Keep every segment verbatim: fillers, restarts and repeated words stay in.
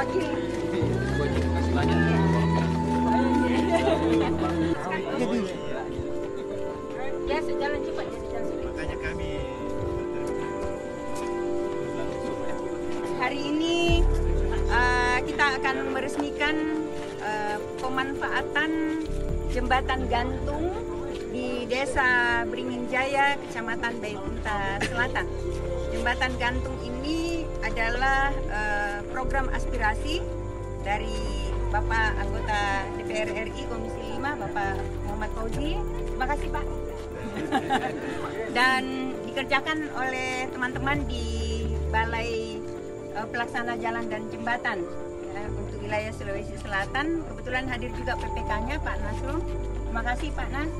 wakil. Ya sejalan cepat, ya sejalan cepat. Makanya kami hari ini uh, kita akan meresmikan uh, pemanfaatan jembatan gantung di Desa Beringin Jaya, Kecamatan Baebunta Selatan. Jembatan gantung ini adalah uh, program aspirasi dari Bapak anggota D P R R I Komisi lima, Bapak Muhammad Fauzi. Terima kasih, Pak. Dan dikerjakan oleh teman-teman di Balai uh, Pelaksana Jalan dan Jembatan ya, untuk wilayah Sulawesi Selatan. Kebetulan hadir juga P P K-nya, Pak Nasrun. Terima kasih, Pak Nas.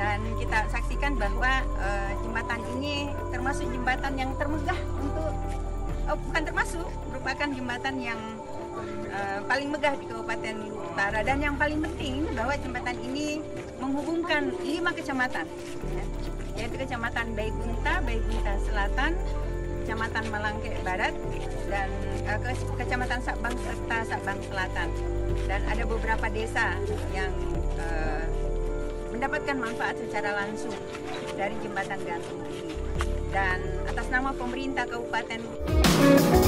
Dan kita saksikan bahwa uh, jembatan ini termasuk jembatan yang termegah untuk oh, bukan termasuk merupakan jembatan yang uh, paling megah di Kabupaten Luwu Utara, dan yang paling penting bahwa jembatan ini menghubungkan lima kecamatan ya, yaitu Kecamatan Baebunta, Baebunta Selatan, Kecamatan Malangke Barat, dan uh, ke Kecamatan Sabang serta Sabang Selatan. Dan ada beberapa desa yang uh, mendapatkan manfaat secara langsung dari jembatan gantung ini. Dan atas nama pemerintah Kabupaten